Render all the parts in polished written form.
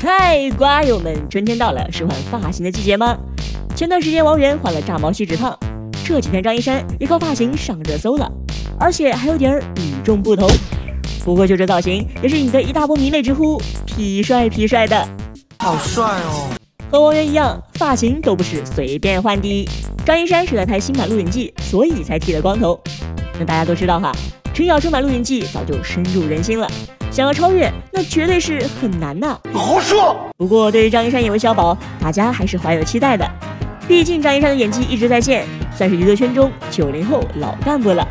嗨，瓜友们，春天到了，是换发型的季节吗？前段时间王源换了炸毛锡纸烫，这几天张一山也靠发型上热搜了，而且还有点与众不同。不过就这造型，也是引得一大波迷妹直呼痞帅痞帅的，好帅哦！和王源一样，发型都不是随便换的。张一山是在拍新版《鹿鼎记》，所以才剃了光头。那大家都知道哈，陈小春版《鹿鼎记》早就深入人心了。 想要超越，那绝对是很难呐、啊。胡说！不过对于张一山演韦小宝，大家还是怀有期待的。毕竟张一山的演技一直在线，算是娱乐圈中90后老干部了。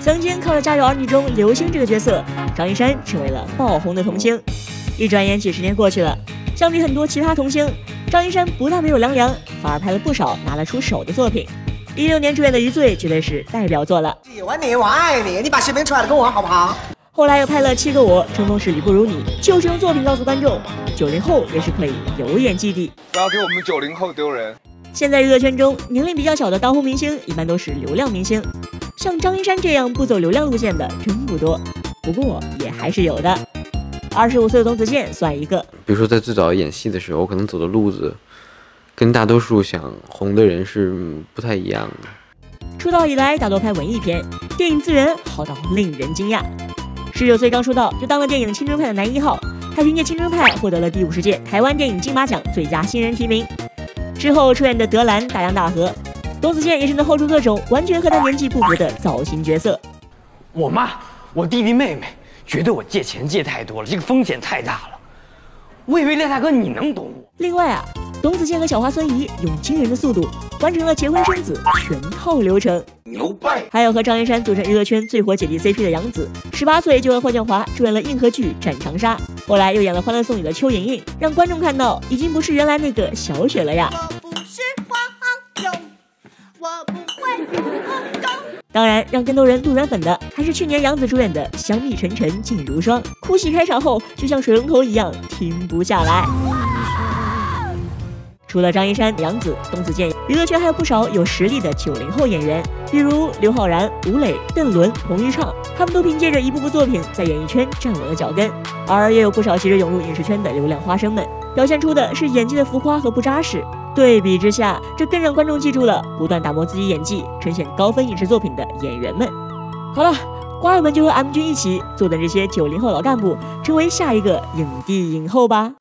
曾经靠着《家有儿女》中刘星这个角色，张一山成为了爆红的童星。一转眼几10年过去了，相比很多其他童星，张一山不但没有凉凉，反而拍了不少拿得出手的作品。16年出演的《余罪》绝对是代表作了。喜欢你，我爱你，你把视频出来跟我好不好？ 后来又拍了《7个我》，《春风十里不如你》，就是用作品告诉观众，90后也是可以有演技的。不要给我们90后丢人。现在娱乐圈中年龄比较小的当红明星，一般都是流量明星，像张一山这样不走流量路线的真不多，不过也还是有的。25岁的董子健算一个。比如说在最早演戏的时候，我可能走的路子跟大多数想红的人是不太一样的。出道以来大多拍文艺片，电影资源好到令人惊讶。 19岁刚出道就当了电影《青春派》的男1号，还凭借《青春派》获得了第50届台湾电影金马奖最佳新人提名。之后出演的《德兰》《大江大河》，董子健也是能hold住各种完全和他年纪不符的造型角色。我妈、我弟弟、妹妹觉得我借钱借太多了，这个风险太大了。我以为赖大哥你能懂我。另外啊，董子健和小花孙怡用惊人的速度完成了结婚生子全套流程。 牛掰！还有和张一山组成娱乐圈最火姐弟 CP 的杨紫，18岁就和霍建华出演了硬核剧《战长沙》，后来又演了《欢乐颂》里的邱莹莹，让观众看到已经不是原来那个小雪了呀。我不是黄油，我不会喝粥。当然，让更多人路转粉的还是去年杨紫主演的《香蜜沉沉烬如霜》，哭戏开场后就像水龙头一样停不下来。除了张一山、杨紫、董子健，娱乐圈还有不少有实力的90后演员，比如刘昊然、吴磊、邓伦、彭昱畅，他们都凭借着一部部作品在演艺圈站稳了脚跟。而也有不少急着涌入影视圈的流量花生们，表现出的是演技的浮夸和不扎实。对比之下，这更让观众记住了不断打磨自己演技、呈现高分影视作品的演员们。好了，瓜友们就和 M 君一起，坐等这些90后老干部成为下一个影帝影后吧。